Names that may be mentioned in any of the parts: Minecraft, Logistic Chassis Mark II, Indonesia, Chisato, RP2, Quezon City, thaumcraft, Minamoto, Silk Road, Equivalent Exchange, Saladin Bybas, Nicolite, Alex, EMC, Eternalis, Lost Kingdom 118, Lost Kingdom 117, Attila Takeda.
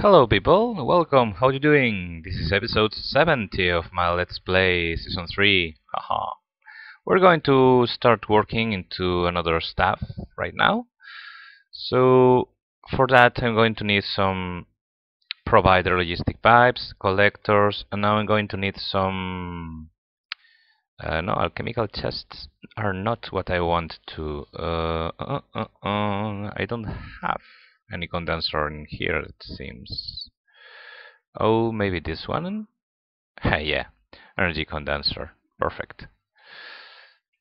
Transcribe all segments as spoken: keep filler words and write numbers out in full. Hello people, welcome, how are you doing? This is episode seventy of my Let's Play Season three. Haha. We're going to start working into another staff right now. So for that I'm going to need some provider logistic pipes, collectors, and now I'm going to need some... Uh, no, alchemical chests are not what I want to... Uh, uh, uh, uh, I don't have any condenser in here, it seems. Oh, maybe this one? Yeah, energy condenser. Perfect.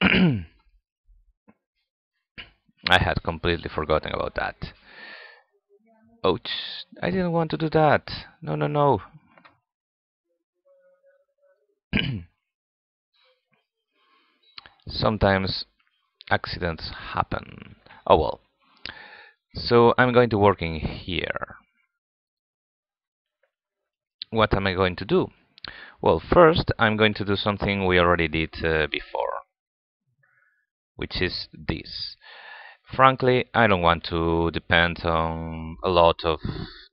I had completely forgotten about that. Ouch, I didn't want to do that. No, no, no. Sometimes accidents happen. Oh well. So I'm going to work in here. What am I going to do? Well, first I'm going to do something we already did uh, before, which is this. Frankly, I don't want to depend on a lot of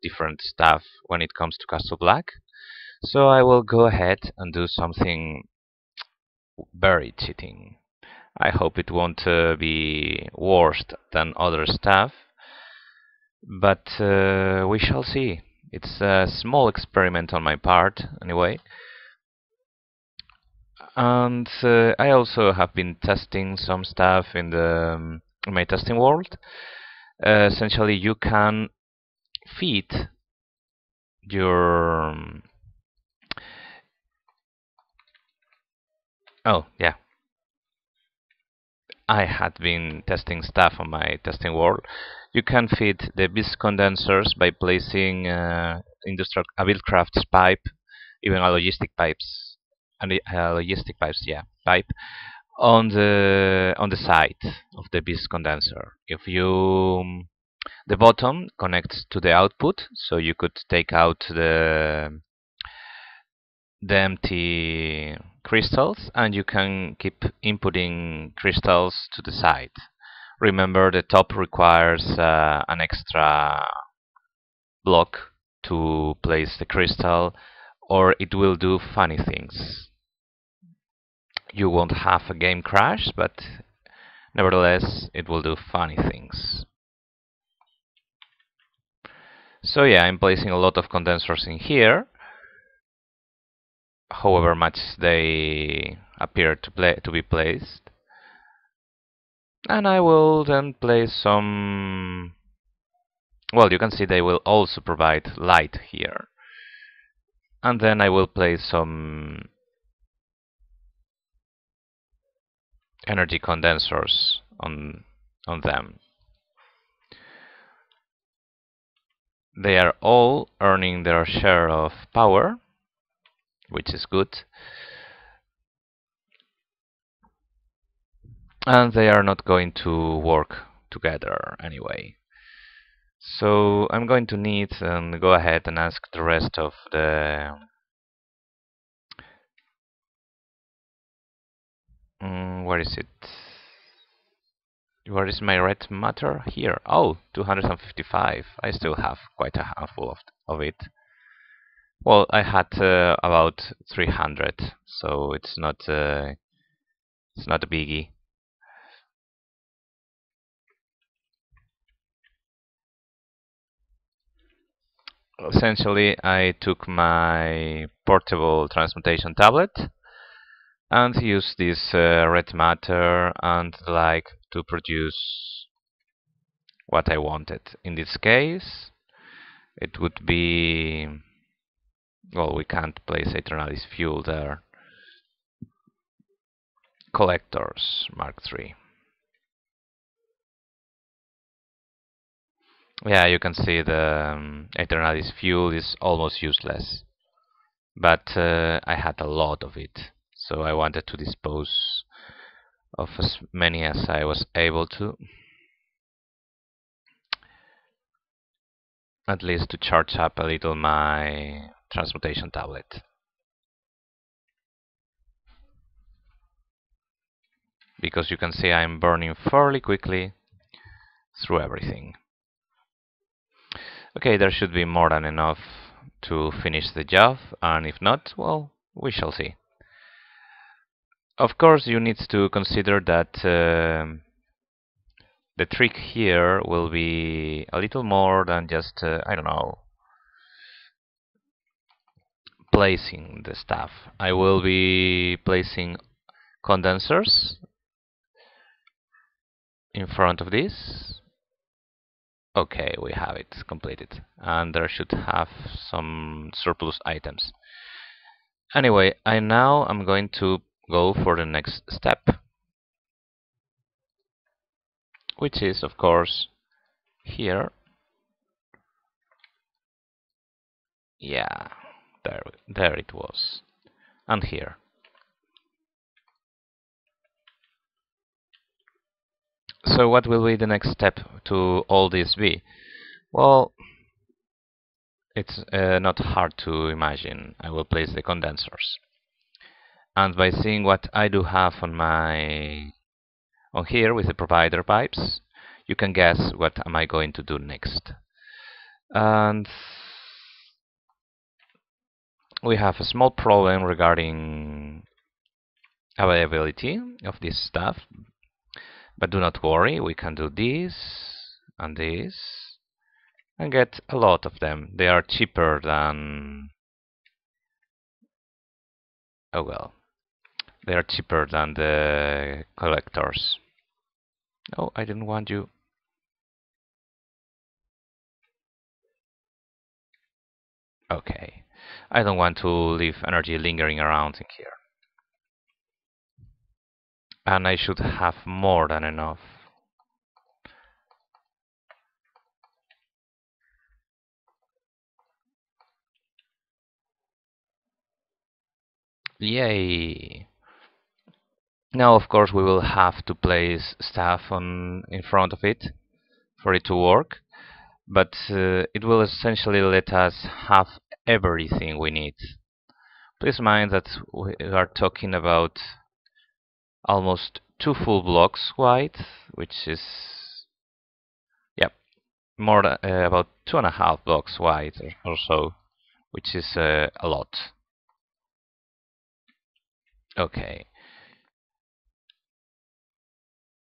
different stuff when it comes to Castle Black, so I will go ahead and do something very cheating. I hope it won't uh, be worse than other stuff, but uh, we shall see. It's a small experiment on my part, anyway. And uh, I also have been testing some stuff in the um, in my testing world. Uh, essentially, you can feed your um, oh yeah. I had been testing stuff on my testing world. You can feed the beast condensers by placing uh, industrial a Buildcraft's pipe, even a logistic pipes, and uh, logistic pipes, yeah, pipe on the on the side of the beast condenser. If you the bottom connects to the output, so you could take out the the empty crystals, and you can keep inputting crystals to the side. Remember, the top requires uh, an extra block to place the crystal, or it will do funny things. You won't have a game crash, but nevertheless it will do funny things. So yeah, I'm placing a lot of condensers in here, however much they appear to, play, to be placed. And I will then place some... Well, you can see they will also provide light here. And then I will place some energy condensers on on them. They are all earning their share of power, which is good. And they are not going to work together anyway. So I'm going to need and um, go ahead and ask the rest of the um, where is it? Where is my red matter? Here. Oh, two hundred fifty-five. I still have quite a handful of, of it. Well, I had uh, about three hundred, so it's not uh, it's not a biggie. Essentially, I took my portable transmutation tablet and used this uh, red matter and like to produce what I wanted. In this case, it would be... well, we can't place Eternalis fuel there. Collectors Mark three. Yeah, you can see the um, Eternalis fuel is almost useless, but uh, I had a lot of it, so I wanted to dispose of as many as I was able to, at least to charge up a little my transmutation tablet, because you can see I'm burning fairly quickly through everything. Okay, there should be more than enough to finish the job, and if not, well, we shall see. Of course, you need to consider that uh, the trick here will be a little more than just, uh, I don't know, placing the stuff. I will be placing condensers in front of this. Okay, we have it completed, and there should have some surplus items. Anyway, I now I'm going to go for the next step, which is of course here. Yeah, there there it was, and here. So what will be the next step to all this be? Well, it's uh, not hard to imagine. I will place the condensers, and by seeing what I do have on my on here with the provider pipes, you can guess what am I going to do next. And we have a small problem regarding availability of this stuff. But do not worry, we can do this and this and get a lot of them. They are cheaper than... Oh well, they are cheaper than the collectors. No, I didn't want you. Okay, I don't want to leave energy lingering around in here. And I should have more than enough. Yay! Now, of course, we will have to place stuff on in front of it for it to work, but uh, it will essentially let us have everything we need. Please mind that we are talking about almost two full blocks wide, which is, yep, more than, uh, about two and a half blocks wide or so, which is uh, a lot. Okay,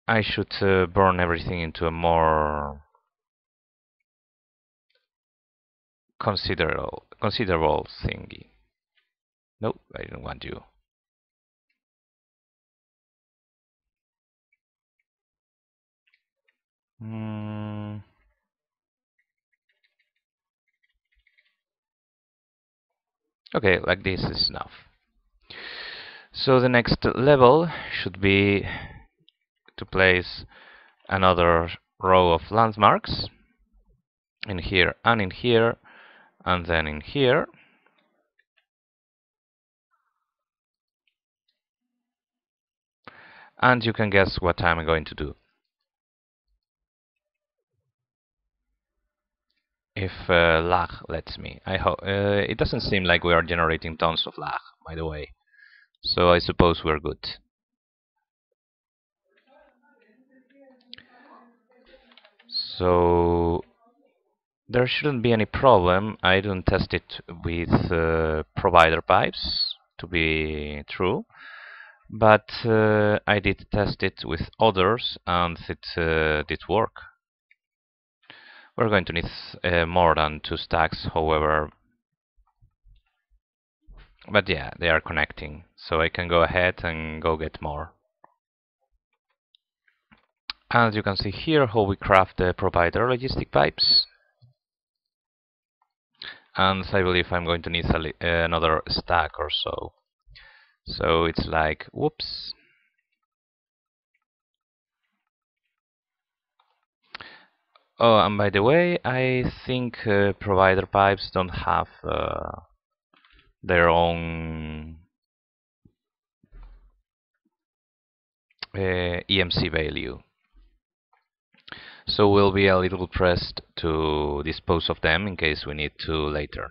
I should uh, burn everything into a more considerable considerable thingy. No, I didn't want you. Mm. Okay, like this is enough. So the next level should be to place another row of landmarks in here and in here and then in here. And you can guess what I'm going to do. If uh, lag lets me. I hope uh, it doesn't seem like we are generating tons of lag, by the way. So I suppose we're good. So there shouldn't be any problem. I didn't test it with uh, provider pipes to be true, but uh, I did test it with others, and it uh, did work. We're going to need uh, more than two stacks, however, but yeah, they are connecting, so I can go ahead and go get more. As you can see here, how we craft the provider logistic pipes, and I believe I'm going to need another stack or so. So it's like, whoops. Oh, and by the way, I think uh, provider pipes don't have uh, their own uh, E M C value. So we'll be a little pressed to dispose of them in case we need to later.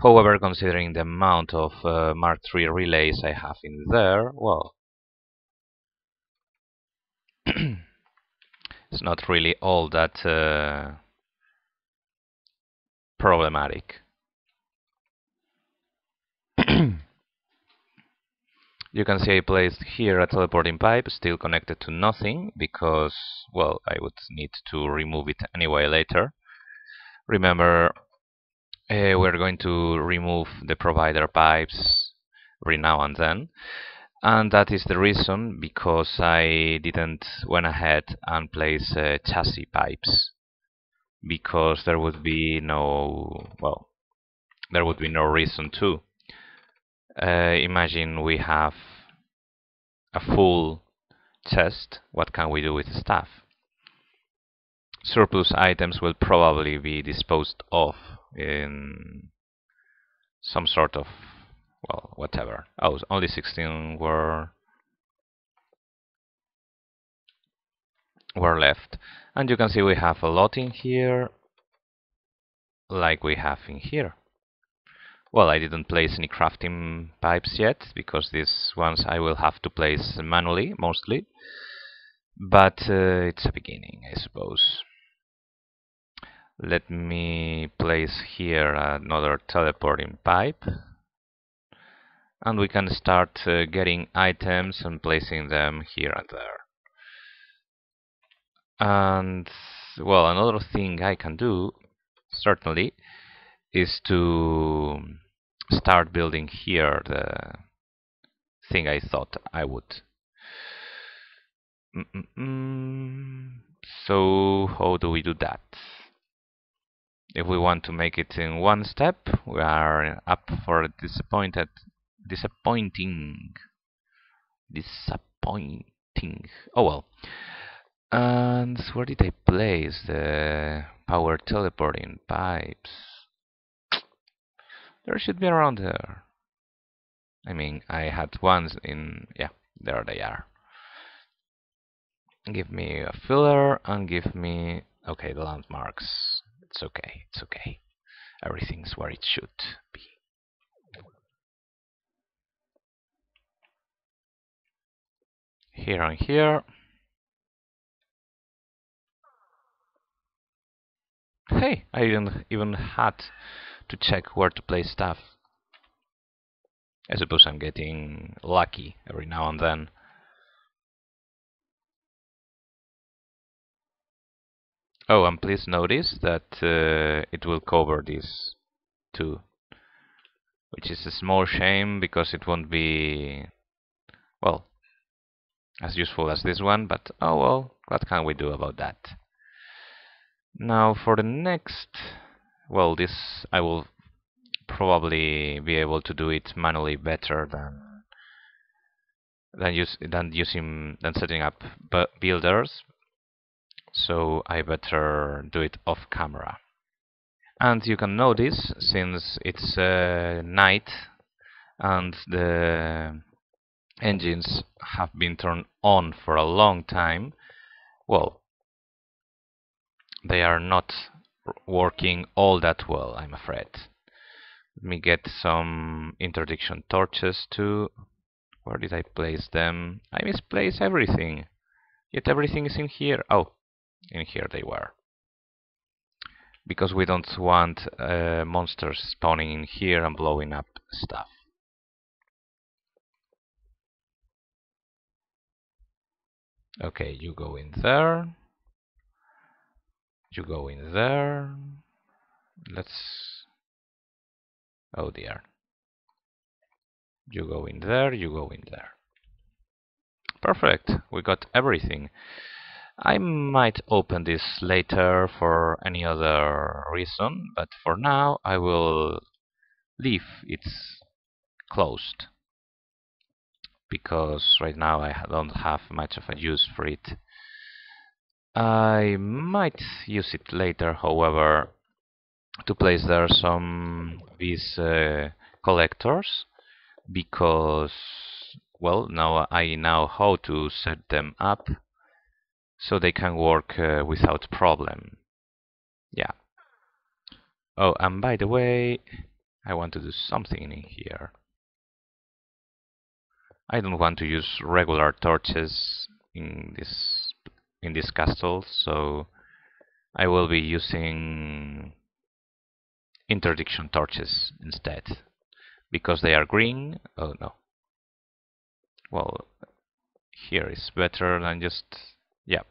However, considering the amount of uh, Mark three relays I have in there, well... It's not really all that uh, problematic. You can see I placed here a teleporting pipe, still connected to nothing, because, well, I would need to remove it anyway later. Remember, uh, we're going to remove the provider pipes every now and then. And that is the reason, because I didn't went ahead and place uh, chassis pipes. Because there would be no, well, there would be no reason to. Uh, imagine we have a full chest, what can we do with stuff? Surplus items will probably be disposed of in some sort of, well, whatever. Oh, only sixteen were were left. And you can see we have a lot in here, like we have in here. Well, I didn't place any crafting pipes yet, because these ones I will have to place manually, mostly. But uh, it's a beginning, I suppose. Let me place here another teleporting pipe. And we can start uh, getting items and placing them here and there. And, well, another thing I can do, certainly, is to start building here the thing I thought I would. Mm-mm-mm. So how do we do that? If we want to make it in one step, we are up for a disappointed, disappointing, disappointing. Oh well. And where did I place the power teleporting pipes? There should be around there. I mean, I had ones in, yeah, there they are. Give me a filler and give me, okay, the landmarks. It's okay, it's okay. Everything's where it should be. Here and here. Hey, I didn't even had to check where to place stuff. I suppose I'm getting lucky every now and then. Oh, and please notice that uh, it will cover this too, which is a small shame because it won't be, well, as useful as this one, but oh well, what can we do about that? Now for the next, well, this I will probably be able to do it manually better than than use than using than setting up bu builders. So I better do it off camera. And you can notice, since it's uh, night and the engines have been turned on for a long time, well, they are not working all that well, I'm afraid. Let me get some interdiction torches too. Where did I place them? I misplaced everything. Yet everything is in here. Oh. In here they were, because we don't want uh, monsters spawning in here and blowing up stuff. Okay, you go in there, you go in there, let's, oh dear, you go in there, you go in there. Perfect, we got everything. I might open this later for any other reason, but for now I will leave it closed, because right now I don't have much of a use for it. I might use it later, however, to place there some of these uh, collectors, because, well, now I know how to set them up, so they can work uh, without problem. Yeah. Oh, and by the way, I want to do something in here. I don't want to use regular torches in this in this castle, so I will be using interdiction torches instead, because they are green. Oh no. Well, here is better than just, yeah.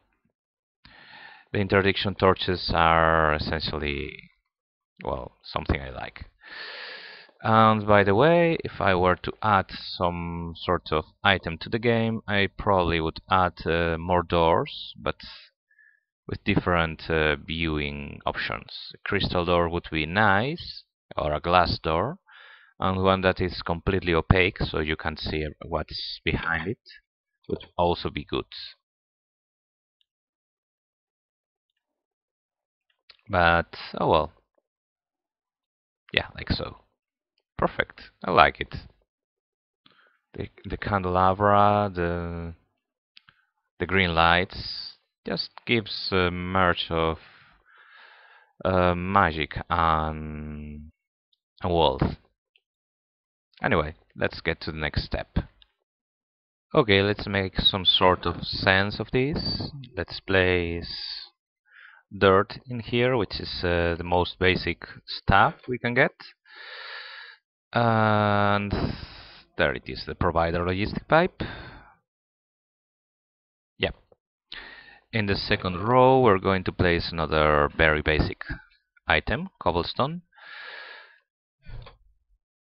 The interdiction torches are essentially, well, something I like. And by the way, if I were to add some sort of item to the game, I probably would add uh, more doors, but with different uh, viewing options. A crystal door would be nice, or a glass door, and one that is completely opaque, so you can't see what's behind it, would also be good. But, oh well. Yeah, like so. Perfect, I like it. The, the candelabra, the, the green lights, just gives a merge of uh, magic and wealth. Anyway, let's get to the next step. Okay, let's make some sort of sense of this. Let's place dirt in here, which is uh, the most basic stuff we can get. And there it is, the provider logistic pipe. In the second row, we're going to place another very basic item, cobblestone.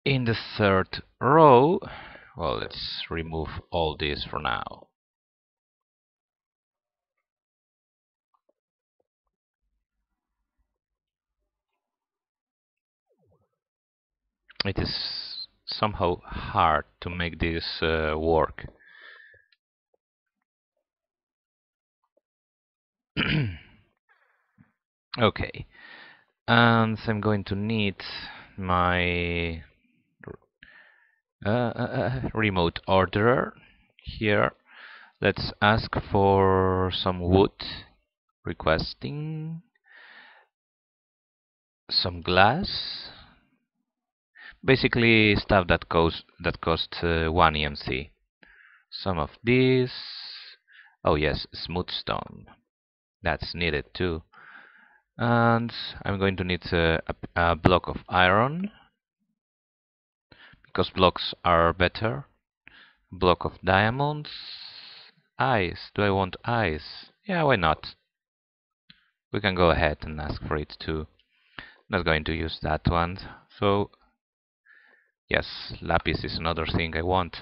In the third row, well, let's remove all this for now. It is somehow hard to make this uh, work. Okay, and I'm going to need my uh, uh, remote orderer here. Let's ask for some wood, requesting some glass, basically stuff that cost that cost uh, one E M C. Some of this. Oh yes, smooth stone. That's needed too. And I'm going to need a, a, a block of iron, because blocks are better. Block of diamonds. Ice. Do I want ice? Yeah, why not? We can go ahead and ask for it too. Not going to use that one. So, yes, lapis is another thing I want.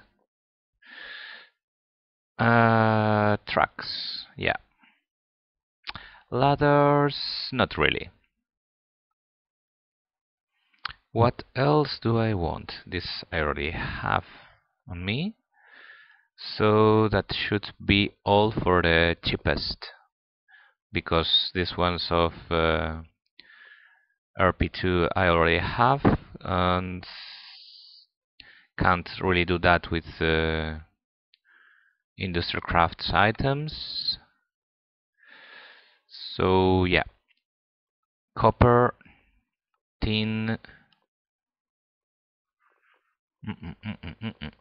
Uh, trucks. Yeah. Ladders, not really. What else do I want? This I already have on me. So that should be all for the cheapest, because this one's of uh, R P two I already have and can't really do that with uh, IndustrialCraft's items. So yeah, copper, tin, mm -mm -mm -mm -mm -mm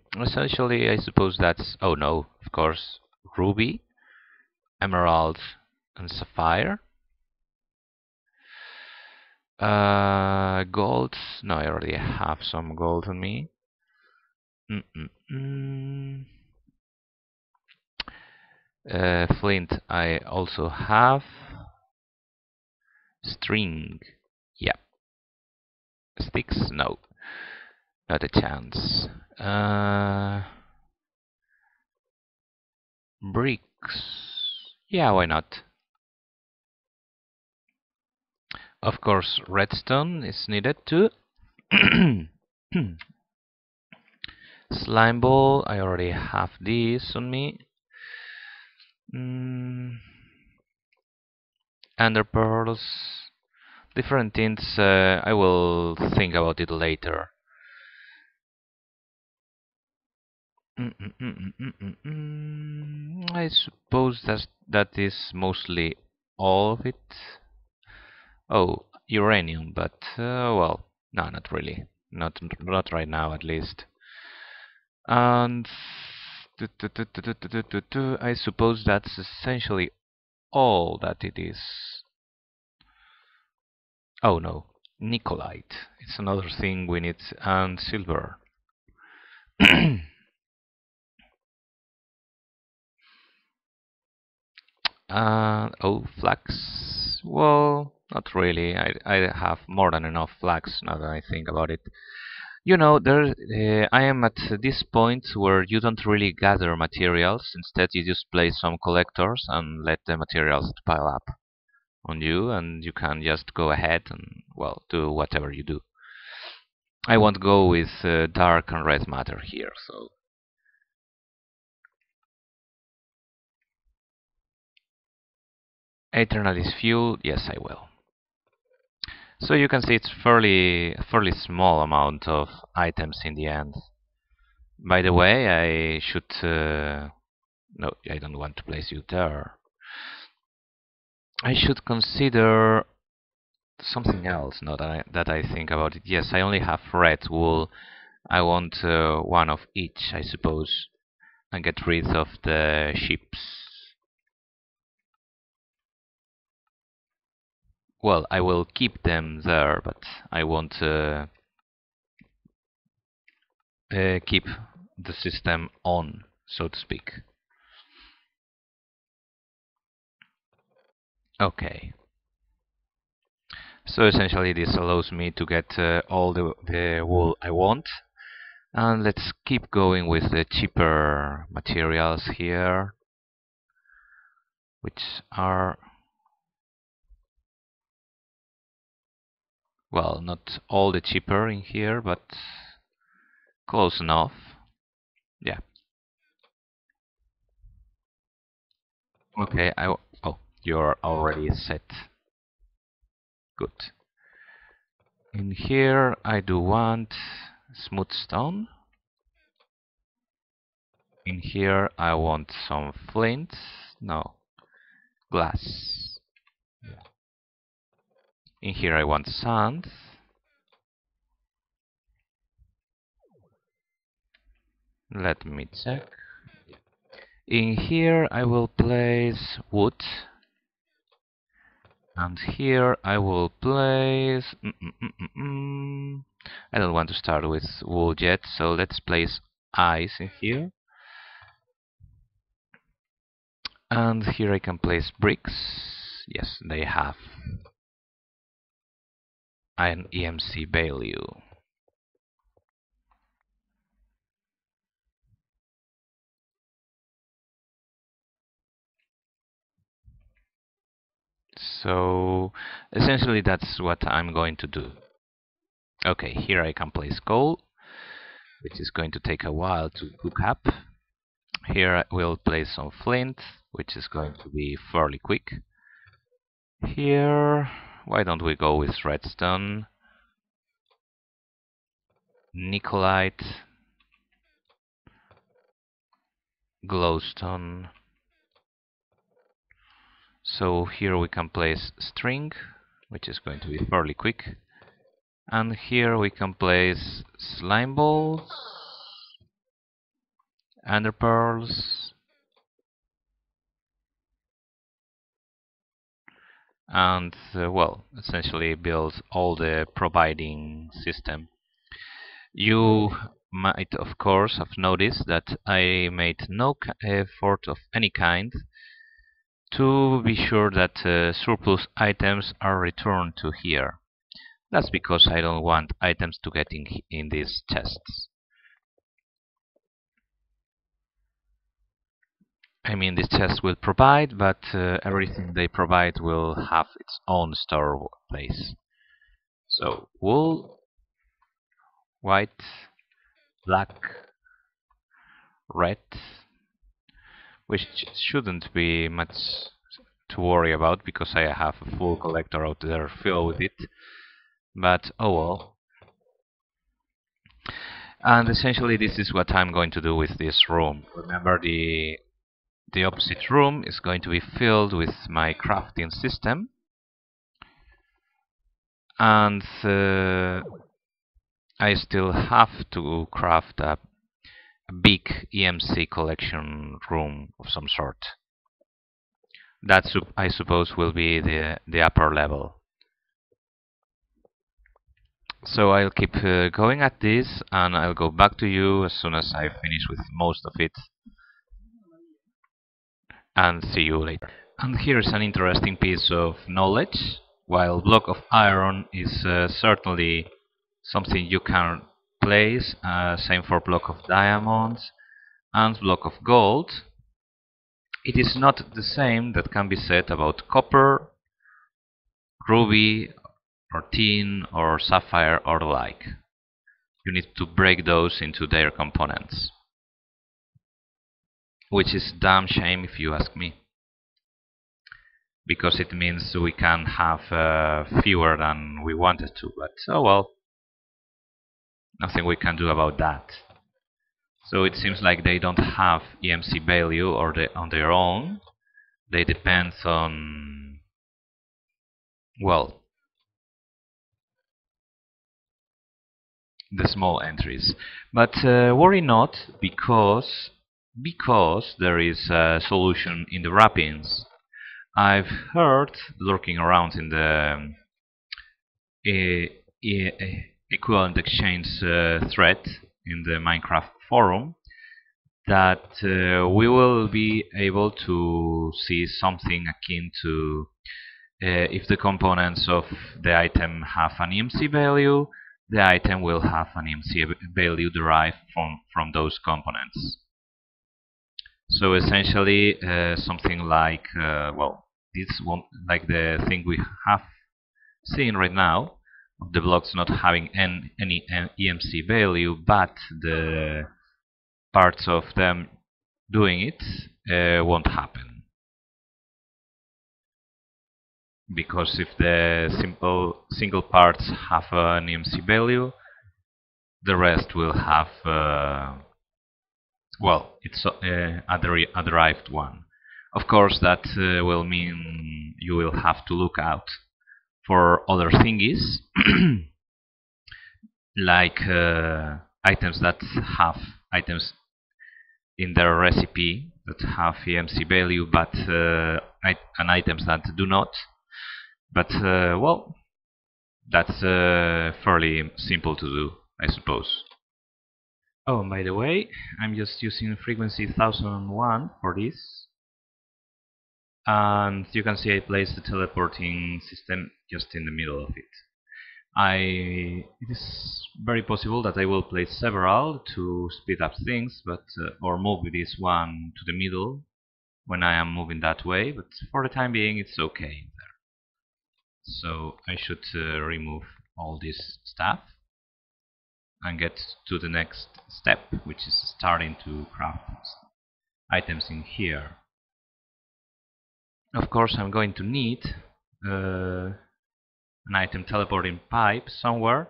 -mm. Essentially I suppose that's, oh no, of course, ruby, emerald and sapphire, uh, gold, no I already have some gold on me, mm -mm -mm. Uh, flint I also have, string, yeah, sticks, no, not a chance, uh, bricks, yeah, why not, of course redstone is needed too, slime ball, I already have this on me. Mm. Under pearls, different tints, uh, I will think about it later. Mm -mm -mm -mm -mm -mm. I suppose that that is mostly all of it. Oh, uranium, but uh, well, no, not really, not not right now at least. And I suppose that's essentially all that it is. Oh no, Nicolite. It's another thing we need, and silver. Uh, oh, flax. Well, not really. I, I have more than enough flax now that I think about it. You know, there. Uh, I am at this point where you don't really gather materials. Instead, you just place some collectors and let the materials pile up on you, and you can just go ahead and, well, do whatever you do. I won't go with uh, dark and red matter here, so... Eternalist fuel, yes, I will. So you can see it's fairly fairly small amount of items in the end. By the way, I should uh, no, I don't want to place you there. I should consider something else now that I, that I think about it. Yes, I only have red wool. I want uh, one of each, I suppose, and get rid of the sheeps. Well, I will keep them there, but I won't uh, uh, keep the system on, so to speak. Okay. So essentially this allows me to get uh, all the, the wool I want. And let's keep going with the cheaper materials here, which are... well, not all the cheaper in here, but close enough. Yeah. Okay, I w oh, you're already set. Good. In here I do want smooth stone. In here I want some flint. No. Glass. Yeah. In here I want sand. Let me check. In here I will place wood. And here I will place... Mm -mm -mm -mm -mm. I don't want to start with wool yet, so let's place ice in here. And here I can place bricks. Yes, they have an E M C value. So essentially that's what I'm going to do. Okay, here I can place coal, which is going to take a while to cook up. Here I will place some flint, which is going to be fairly quick. Here, why don't we go with redstone, Nicolite, glowstone. So here we can place string, which is going to be fairly quick. And here we can place slime balls, ender pearls, and uh, well, essentially builds all the providing system. You might of course have noticed that I made no effort of any kind to be sure that uh, surplus items are returned to here. That's because I don't want items to get in, in these chests. I mean, this chest will provide, but uh, everything they provide will have its own store place. So, wool, white, black, red, which shouldn't be much to worry about because I have a full collector out there filled with it, but oh well. And essentially this is what I'm going to do with this room. Remember, the The opposite room is going to be filled with my crafting system, and uh, I still have to craft a big E M C collection room of some sort. That, I suppose, will be the, the upper level. So I'll keep uh, going at this, and I'll go back to you as soon as I finish with most of it. And see you later. And here is an interesting piece of knowledge. While block of iron is uh, certainly something you can place, uh, same for block of diamonds and block of gold, it is not the same that can be said about copper, ruby, or tin, or sapphire, or the like. You need to break those into their components, which is a damn shame if you ask me, because it means we can have uh, fewer than we wanted to, but oh well, nothing we can do about that. So it seems like they don't have E M C value or they on their own. They depend on, well, the small entries. But uh, worry not, because because there is a solution in the wrappings. I've heard, lurking around in the e e Equivalent Exchange uh, thread in the Minecraft forum, that uh, we will be able to see something akin to uh, if the components of the item have an E M C value, the item will have an E M C value derived from, from those components. So essentially uh, something like, uh, well, this won't, like the thing we have seen right now, of the blocks not having an, any an E M C value, but the parts of them doing it uh, won't happen. Because if the simple single parts have an E M C value, the rest will have, uh, well, it's uh, a, deri a derived one. Of course, that uh, will mean you will have to look out for other thingies, like uh, items that have items in their recipe that have E M C value, but uh, and items that do not. But uh, well, that's uh, fairly simple to do, I suppose. Oh, and by the way, I'm just using frequency one thousand one for this. And you can see I placed the teleporting system just in the middle of it. I, it is very possible that I will place several to speed up things, but uh, or move this one to the middle when I am moving that way, but for the time being it's okay there. So I should uh, remove all this stuff and get to the next step, which is starting to craft items in here. Of course, I'm going to need uh, an item teleporting pipe somewhere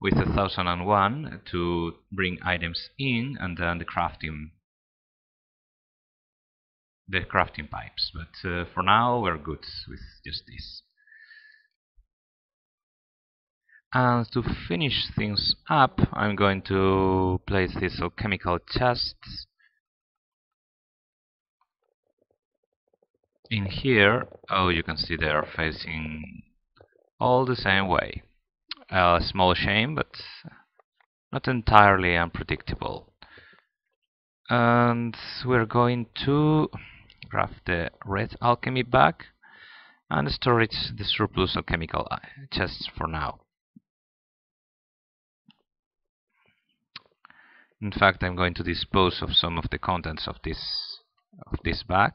with one thousand one to bring items in, and then the crafting, the crafting pipes. But uh, for now, we're good with just this. And to finish things up, I'm going to place these alchemical chests in here. Oh, you can see they are facing all the same way. A uh, small shame, but not entirely unpredictable. And we're going to craft the red alchemy bag and store the surplus alchemical chests for now. In fact, I'm going to dispose of some of the contents of this of this bag.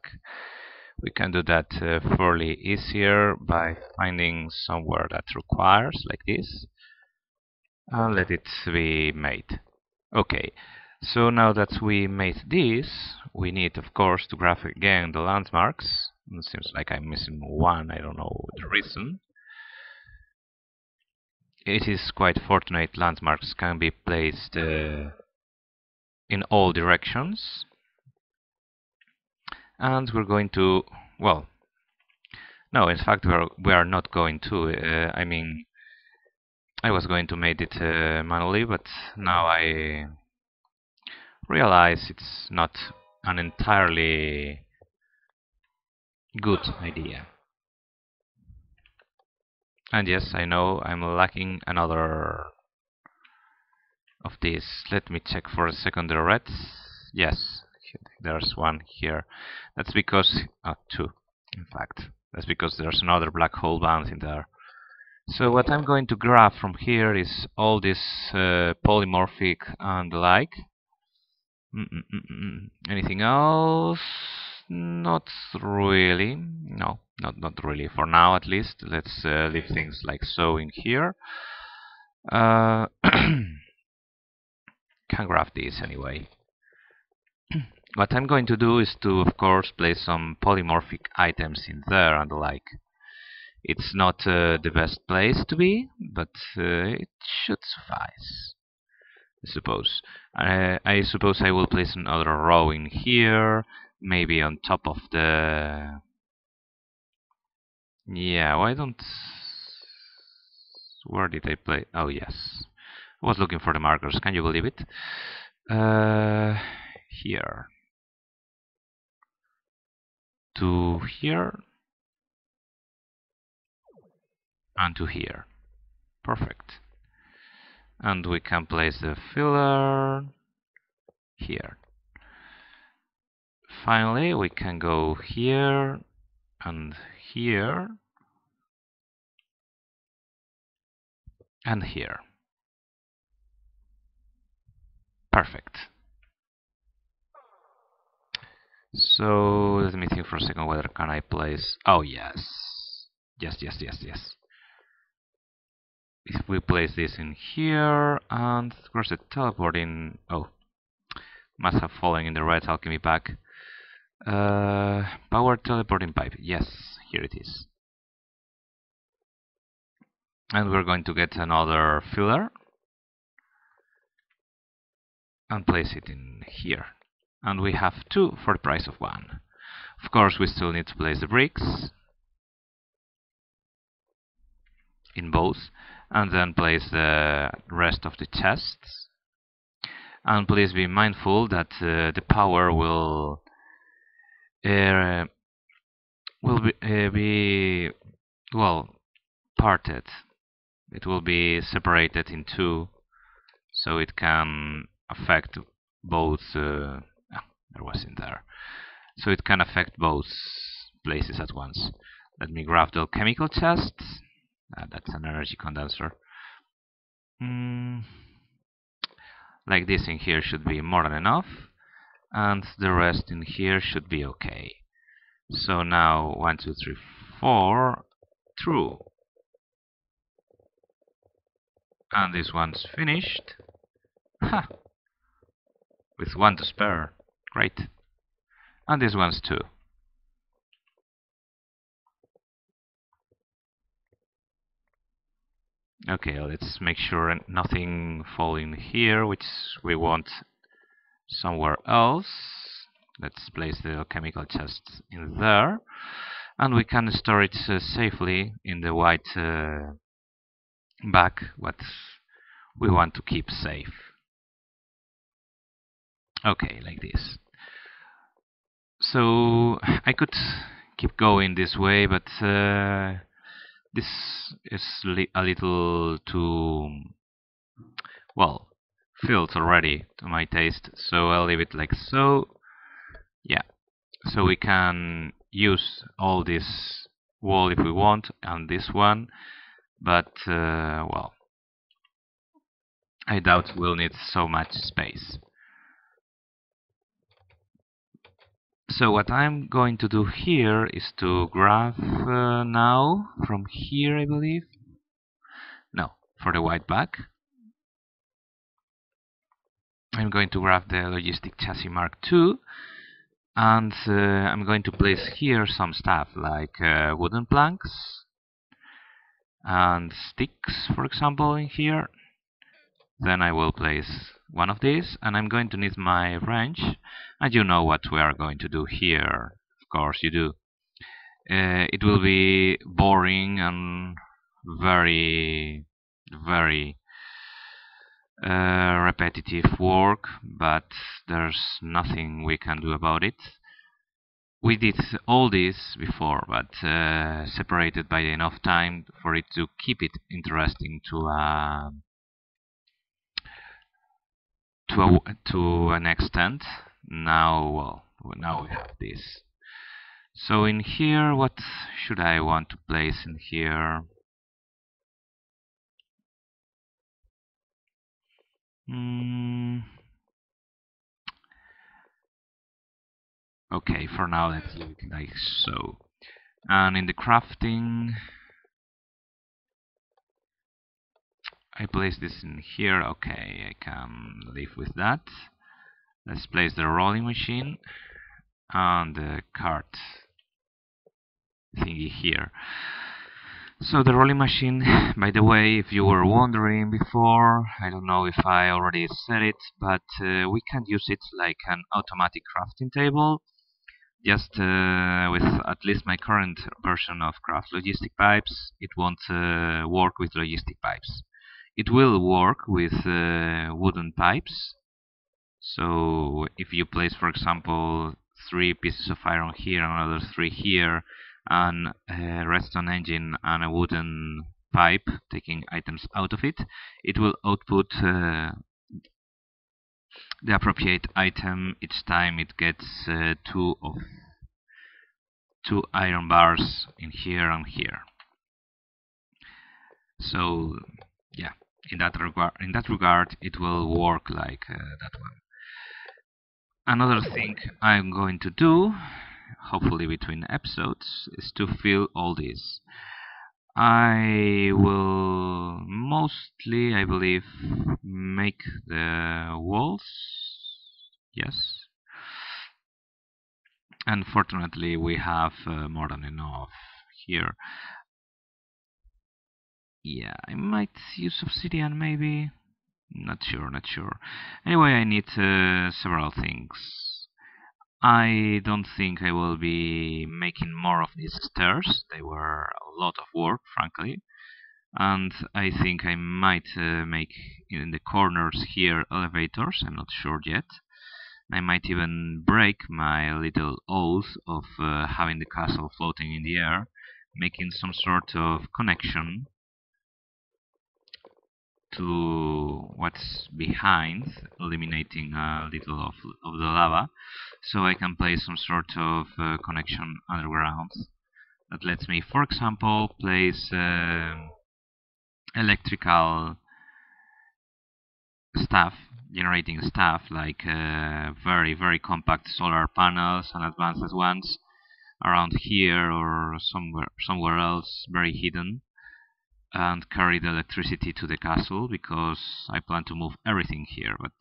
We can do that uh, fairly easier by finding somewhere that requires, like this, and let it be made. Okay, so now that we made this, we need, of course, to graph again the landmarks. It seems like I'm missing one, I don't know the reason. It is quite fortunate landmarks can be placed uh, in all directions. And we're going to, well, no, in fact, we're, we are not going to, uh, I mean, I was going to make it uh, manually, but now I realize it's not an entirely good idea. And yes, I know I'm lacking another of these. Let me check for a second the red. Yes, there's one here. That's because uh, two, in fact. That's because there's another black hole bound in there. So what I'm going to grab from here is all this uh, polymorphic and the like. Mm -mm -mm -mm. Anything else? Not really. No, not not really. For now, at least, let's uh, leave things like so in here. Uh, can grab these anyway. What I'm going to do is to, of course, place some polymorphic items in there and the like. It's not uh, the best place to be, but uh, it should suffice, I suppose. I, I suppose I will place another row in here, maybe on top of the... Yeah, why don't... Where did I play? Oh, yes. I was looking for the markers, can you believe it? Uh, here. To here. And to here. Perfect. And we can place the filler here. Finally, we can go here and here and here. Perfect. So let me think for a second whether can I place... Oh yes. Yes, yes, yes, yes. If we place this in here, and of course the teleporting... Oh, must have fallen in the red alchemy pack. Uh, power teleporting pipe, yes, here it is. And we're going to get another filler. And place it in here. And we have two for the price of one. Of course we still need to place the bricks. In both. And then place the rest of the chests. And please be mindful that uh, the power will uh, will be, uh, be well parted. It will be separated in two, so it can affect both. Uh, oh, there was in there, so it can affect both places at once. Let me grab the chemical chest. Uh, that's an energy condenser. Mm. Like this in here should be more than enough, and the rest in here should be okay. So now one, two, three, four, true. And this one's finished. Ha! With one to spare. Great. And this one's two. Okay, let's make sure nothing falls in here, which we want somewhere else. Let's place the chemical chest in there. And we can store it uh, safely in the white uh, bag, what we want to keep safe. Okay, like this. So, I could keep going this way, but... Uh, This is li a little too, well, filled already to my taste, so I'll leave it like so. Yeah, so we can use all this wall if we want, and this one, but, uh, well, I doubt we'll need so much space. So what I'm going to do here is to grab uh, now from here, I believe. No, for the white bag. I'm going to grab the Logistic Chassis Mark two, and uh, I'm going to place here some stuff like uh, wooden planks and sticks, for example, in here. Then I will place one of these, and I'm going to need my wrench, and you know what we are going to do here, of course you do. Uh, it will be boring and very, very uh, repetitive work, but there's nothing we can do about it. We did all this before, but uh, separated by enough time for it to keep it interesting to uh, to a, to an extent. Now, well, now we have this. So in here, what should I want to place in here? Mm. Okay, for now let's leave it like so. And in the crafting, I place this in here. Okay, I can live with that. Let's place the rolling machine and the cart thingy here. So the rolling machine, by the way, if you were wondering before, I don't know if I already said it, but uh, we can use it like an automatic crafting table. Just uh, with at least my current version of Craft Logistic Pipes, it won't uh, work with logistic pipes. It will work with uh, wooden pipes. So if you place, for example, three pieces of iron here, another three here, and a redstone engine and a wooden pipe taking items out of it, it will output uh, the appropriate item each time it gets uh, two of two iron bars in here and here. So yeah, in that regard, in that regard, it will work like uh, that one. Another thing I'm going to do, hopefully between episodes, is to fill all this. I will mostly, I believe, make the walls. Yes. Unfortunately, we have uh, more than enough here. Yeah, I might use obsidian maybe. Not sure, not sure. Anyway, I need uh, several things. I don't think I will be making more of these stairs. They were a lot of work, frankly. And I think I might uh, make in the corners here elevators, I'm not sure yet. I might even break my little oath of uh, having the castle floating in the air, making some sort of connection to what's behind, eliminating a little of, of the lava, so I can place some sort of uh, connection underground that lets me, for example, place uh, electrical stuff, generating stuff like uh, very very compact solar panels and advanced ones around here or somewhere somewhere else very hidden, and carry the electricity to the castle, because I plan to move everything here. But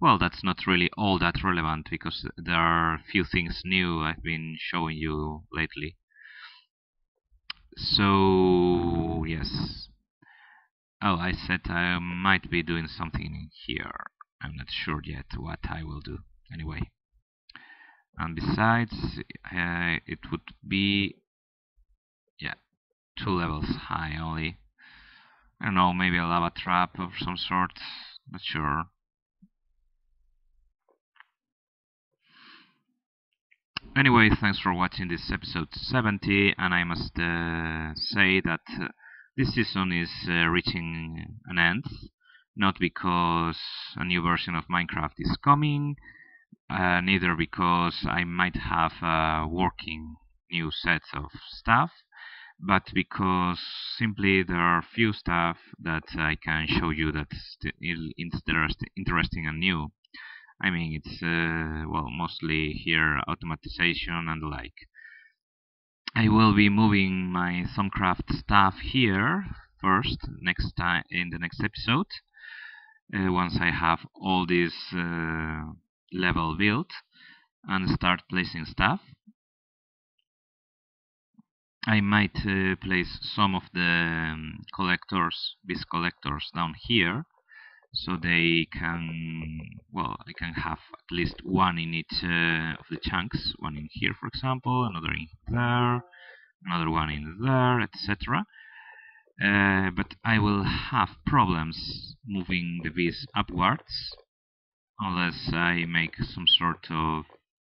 well, that's not really all that relevant, because there are a few things new I've been showing you lately. So yes, oh, I said I might be doing something here. I'm not sure yet what I will do anyway. And besides, uh, it would be, yeah, two levels high only. I don't know, maybe a lava trap of some sort, not sure. Anyway, thanks for watching this episode seventy, and I must uh, say that uh, this season is uh, reaching an end, not because a new version of Minecraft is coming, uh, neither because I might have a working new set of stuff, but because simply there are few stuff that I can show you that's interesting and new. I mean, it's, uh, well, mostly here automatization and the like. I will be moving my Thumbcraft stuff here first, next time, in the next episode, uh, once I have all this uh, level built, and start placing stuff. I might uh, place some of the um, collectors, these collectors down here, so they can, well, I can have at least one in each uh, of the chunks, one in here for example, another in there, another one in there, et cetera. Uh, but I will have problems moving the bees upwards, unless I make some sort of,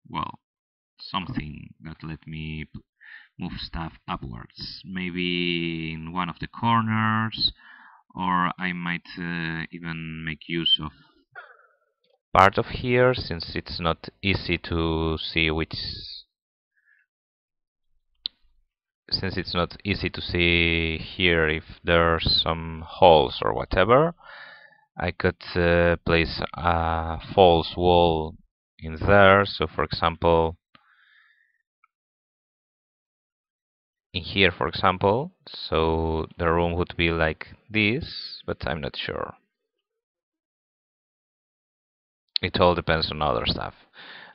well, something that let me move stuff upwards, maybe in one of the corners, or I might uh, even make use of part of here, since it's not easy to see which since it's not easy to see here if there are some holes or whatever. I could uh, place a false wall in there, so for example in here for example, so the room would be like this, but I'm not sure. It all depends on other stuff.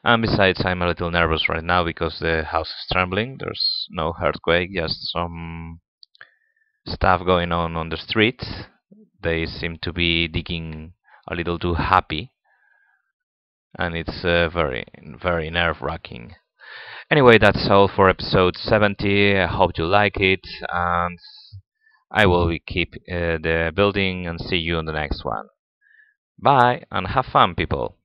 And besides, I'm a little nervous right now because the house is trembling. There's no earthquake, just some stuff going on on the street. They seem to be digging a little too happy, and it's uh, very, very nerve-wracking. Anyway, that's all for episode seventy. I hope you like it, and I will keep uh, the building, and see you on the next one. Bye, and have fun, people!